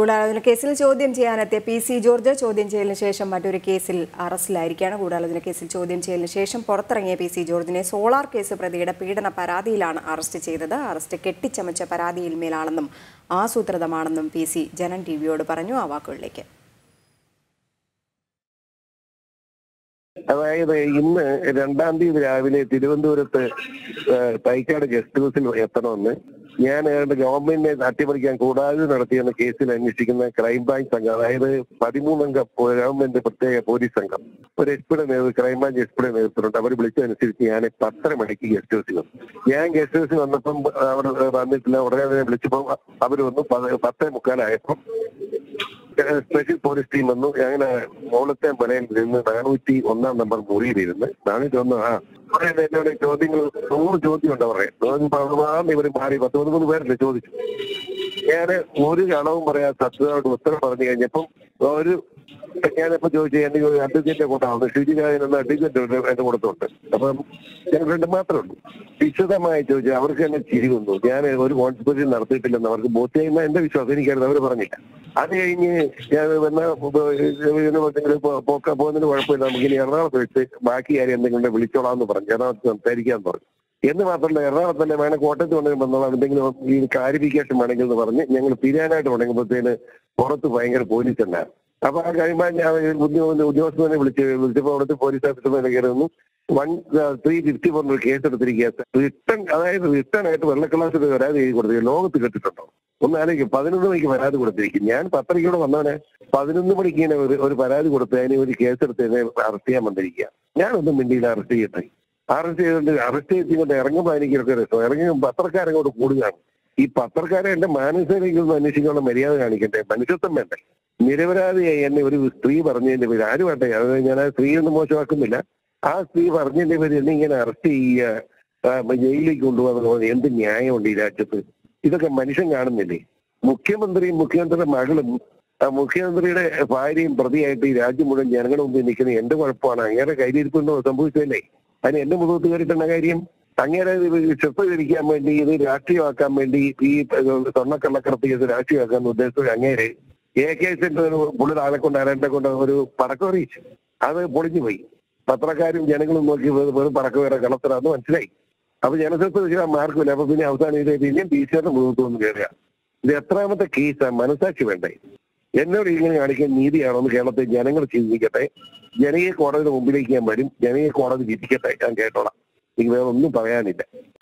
കൂടാതെ കേസിൽ ചോദ്യം ചെയ്യാനെത്തിയ പി സി ജോർജ് ചോദ്യം ചെയ്യലിന് ശേഷം മറ്റൊരു കേസിൽ അറസ്റ്റിലായിരിക്കുകയാണ്. കൂടാതെ കേസിൽ ചോദ്യം ചെയ്യലിന് ശേഷം പുറത്തിറങ്ങിയ പി സി ജോർജിനെ സോളാർ കേസ് പ്രതിയുടെ പീഡന പരാതിയിലാണ് അറസ്റ്റ് ചെയ്തത്. അറസ്റ്റ് കെട്ടിച്ചമച്ച പരാതിയിൽ മേലാണെന്നും ആസൂത്രിതമാണെന്നും പി സി ജനൻ ടിവിയോട് പറഞ്ഞു. ആ വാക്കുകളിലേക്ക്. അതായത് ഇന്ന് 2-ാം തീയതി രാവിലെ തിരുവനന്തപുരത്ത് തൈക്കാട് ഗസ്റ്റ് ഹൗസിൽ എത്തണമെന്ന് ഞാൻ ഗവൺമെന്റിനെ അട്ടിമറിക്കാൻ കൂടാതെ നടത്തിയെന്ന കേസിൽ അന്വേഷിക്കുന്ന ക്രൈംബ്രാഞ്ച് സംഘം, അതായത് 13 അംഗ ഗവൺമെന്റ് പ്രത്യേക പോലീസ് സംഘം, ഒരു എസ്പിയുടെ നേതൃത്വം, ക്രൈംബ്രാഞ്ച് എസ്പിയുടെ നേതൃത്വം അവർ വിളിച്ചതനുസരിച്ച് ഞാൻ 10:30 മണിക്ക് ഗസ്റ്റ് ഹൗസിൽ വന്നു. ഞാൻ ഗസ്റ്റ് ഹൗസിൽ വന്നപ്പം അവർ വന്നിട്ടില്ല. ഉടനെ തന്നെ വിളിച്ചപ്പോൾ അവർ വന്നു. 10:45 സ്പെഷ്യൽ പോലീസ് ടീം വന്നു. അങ്ങനെ മോളത്തെ പലയിൽ നിന്ന് 401 നമ്പർ മുറിയിലിരുന്ന് 401 എന്നോട് ചോദ്യങ്ങൾ 100 ചോദ്യം ഉണ്ട്. അവരുടെ ചോദ്യം ഇവർ മാറി 19 പേരല്ലേ ചോദിച്ചു. ഞാൻ ഒരു കളവും പറയാൻ സത്യമായിട്ട് ഉത്തരം പറഞ്ഞു കഴിഞ്ഞപ്പം ഞാനിപ്പോ ചോദിച്ചു എന്റെ അഡ്വക്കേറ്റിന്റെ കൂട്ടാവുന്നു. ഷിജിരാജൻ എന്ന അഡ്വക്കേറ്റ് എന്റെ കൂടത്തുണ്ട്. അപ്പം ഞാൻ 2 മാത്രമുണ്ട്. വിശദമായി ചോദിച്ചു. അവർക്ക് എന്നെ ചിരി വന്നു. ഞാൻ ഒരു കോൺസ്പിറസി നടത്തിയിട്ടില്ലെന്ന് അവർക്ക് ബോധ്യമായി. എന്റെ വിശ്വാസം എനിക്കായിരുന്നു. അവർ പറഞ്ഞില്ല. അത് കഴിഞ്ഞ് ഞാൻ പോക്കാൻ പോകുന്നതിന് കുഴപ്പമില്ല, നമുക്ക് ഇനി എറണാകുളത്ത് വെച്ച് ബാക്കി കാര്യം എന്തെങ്കിലും വിളിച്ചോളാന്ന് പറഞ്ഞു. എറണാകുളത്ത് സംസാരിക്കാൻ പറഞ്ഞു. എന്ന് മാത്രമല്ല, എറണാകുളത്ത് തന്നെ വേണം, കോട്ടയത്ത് വേണമെങ്കിൽ വന്നോളാം, എന്തെങ്കിലും ഈ ക്ലാരിഫിക്കേഷൻ വേണമെങ്കിൽ എന്ന് പറഞ്ഞ് ഞങ്ങൾ തിരിയാനായിട്ട് തുടങ്ങുമ്പോഴത്തേന് പുറത്ത് ഭയങ്കര പോലീസ് ഉണ്ടായിരുന്നു. അപ്പൊ ആ കഴിയുമ്പോൾ ഞാൻ ഉദ്യോഗസ്ഥനെ വിളിച്ചപ്പോൾ അവിടുത്തെ പോലീസ് ഓഫീസർ കയറി വന്നു. 1351 കേസ് എടുത്തിരിക്കുക. റിട്ടേൺ ആയിട്ട് വെള്ളക്കളാസിൽ പരാതി എഴുതി കൊടുത്തിരിക്കുക. ലോകത്ത് കേട്ടിട്ടുണ്ടോ? ഒന്നാലോചിക്കും. 11 മണിക്ക് പരാതി കൊടുത്തിരിക്കും. ഞാൻ 10:30 വന്നവനെ 11 മണിക്ക് ഇങ്ങനെ ഒരു പരാതി കൊടുത്തതിന് ഒരു കേസെടുത്തതിനെ അറസ്റ്റ് ചെയ്യാൻ വന്നിരിക്കുക. ഞാനൊന്നും മിണ്ടിയിൽ അറസ്റ്റ് ചെയ്തിട്ട് ഇറങ്ങുമ്പോൾ എനിക്കൊക്കെ രസം. ഇറങ്ങും പത്രക്കാരങ്ങോട്ട് കൂടുകയാണ്. ഈ പത്രക്കാരെ എന്റെ മാനസികതയിലൊന്നും അന്വേഷിക്കാനുള്ള മര്യാദ കാണിക്കട്ടെ, മനുഷ്യത്വം വേണ്ടേ? നിരപരാധിയായി എന്നെ ഒരു സ്ത്രീ പറഞ്ഞതിന്റെ പേര്, ആരുമാട്ടെ, അത് ഞാൻ ആ സ്ത്രീയൊന്നും മോശമാക്കുന്നില്ല, ആ സ്ത്രീ പറഞ്ഞതിന്റെ പേര് എന്നെ ഇങ്ങനെ അറസ്റ്റ് ചെയ്യുക, ജയിലിലേക്ക് കൊണ്ടുപോകാൻ തോന്നുന്നത് എന്ത് ന്യായമുണ്ട് ഈ രാജ്യത്ത്? ഇതൊക്കെ മനുഷ്യൻ കാണുന്നില്ലേ? മുഖ്യമന്ത്രിയും മുഖ്യമന്ത്രിയുടെ മകളും മുഖ്യമന്ത്രിയുടെ ഭാര്യയും പ്രതിയായിട്ട് ഈ രാജ്യം മുഴുവൻ ജനങ്ങളുടെ മുമ്പിൽ നിൽക്കുന്നത് എന്റെ കുഴപ്പമാണ്. അങ്ങനെ കയ്യിലിരിപ്പുണ്ടോ? സംഭവിച്ചതല്ലേ. അതിന് എന്റെ മുഖത്ത് കയറിയിട്ടാണ് കാര്യം. അങ്ങനെ ചെപ്പ് തിരിക്കാൻ വേണ്ടി, ഇത് രാഷ്ട്രീയമാക്കാൻ വേണ്ടി, ഈ സ്വർണ്ണക്കള്ളക്കടത്ത് ചെയ്ത് രാഷ്ട്രീയമാക്കാൻ ഉദ്ദേശിച്ച അങ്ങേര് AK-47 പുള്ളി ആളെക്കൊണ്ട് ആരാണ്ട് ഒരു പടക്കം അറിയിച്ചു. അത് പൊളിഞ്ഞുപോയി. പത്രക്കാരും ജനങ്ങളും നോക്കി വെറും പടക്കം വേറെ കളത്തിലാന്ന് മനസ്സിലായി. അപ്പൊ ജനസത്ത് വെച്ചാൽ മാർക്കില്ല. അപ്പൊ പിന്നെ അവസാനം പിന്നെയും PCR-ന്റെ മുഖത്തൊന്നും കയറുക. ഇത് എത്രാമത്തെ കേസാണ്? മനസാക്ഷി വേണ്ടേ? എന്നോട് ഇങ്ങനെ കാണിക്കാൻ നീതിയാണോ എന്ന് കേരളത്തിൽ ജനങ്ങൾ ചിന്തിക്കട്ടെ. ജനകീയ കോടതിയുടെ മുമ്പിലേക്ക് ഞാൻ വരും. ജനകീയ കോടതി വിധിക്കട്ടെ. ഞാൻ കേട്ടോളാം. എനിക്ക് വേറെ ഒന്നും പറയാനില്ല.